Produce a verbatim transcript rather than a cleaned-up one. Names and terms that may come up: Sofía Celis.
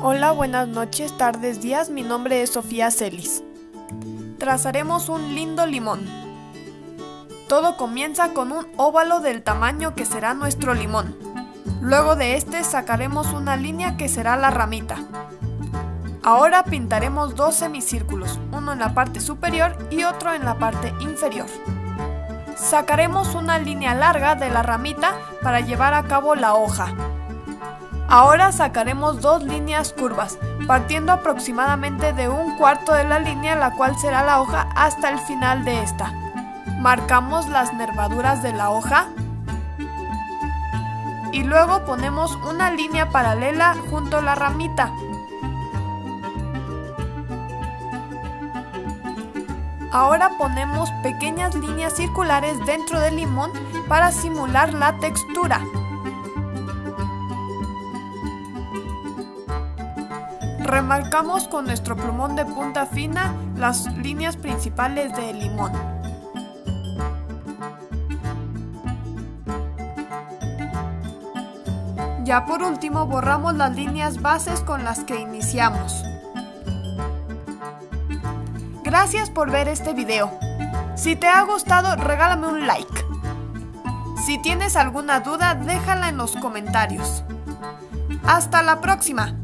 Hola, buenas noches, tardes, días, mi nombre es Sofía Celis. Trazaremos un lindo limón. Todo comienza con un óvalo del tamaño que será nuestro limón. Luego de este sacaremos una línea que será la ramita. Ahora pintaremos dos semicírculos, uno en la parte superior y otro en la parte inferior. Sacaremos una línea larga de la ramita para llevar a cabo la hoja. Ahora sacaremos dos líneas curvas, partiendo aproximadamente de un cuarto de la línea, la cual será la hoja, hasta el final de esta. Marcamos las nervaduras de la hoja y luego ponemos una línea paralela junto a la ramita. Ahora ponemos pequeñas líneas circulares dentro del limón para simular la textura. Remarcamos con nuestro plumón de punta fina las líneas principales del limón. Ya por último borramos las líneas bases con las que iniciamos. Gracias por ver este video. Si te ha gustado, regálame un like. Si tienes alguna duda, déjala en los comentarios. ¡Hasta la próxima!